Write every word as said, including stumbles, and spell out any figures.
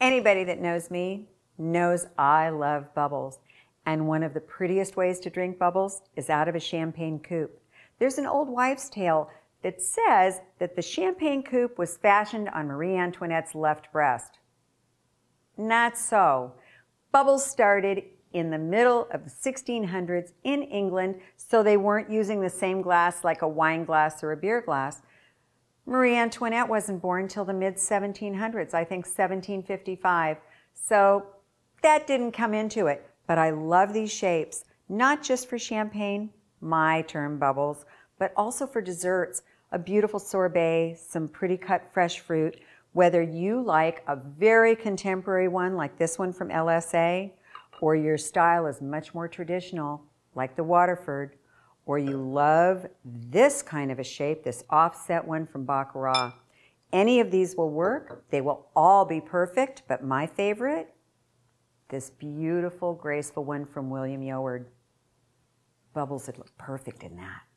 Anybody that knows me knows I love bubbles. And one of the prettiest ways to drink bubbles is out of a champagne coupe. There's an old wives' tale that says that the champagne coupe was fashioned on Marie Antoinette's left breast. Not so. Bubbles started in the middle of the sixteen hundreds in England, so they weren't using the same glass like a wine glass or a beer glass. Marie Antoinette wasn't born till the mid seventeen hundreds, I think seventeen fifty-five. So that didn't come into it. But I love these shapes, not just for champagne, my term bubbles, but also for desserts, a beautiful sorbet, some pretty cut fresh fruit, whether you like a very contemporary one like this one from L S A, or your style is much more traditional like the Waterford, or you love this kind of a shape, this offset one from Baccarat. Any of these will work. They will all be perfect, but my favorite, this beautiful, graceful one from William Yeoward. Bubbles would look perfect in that.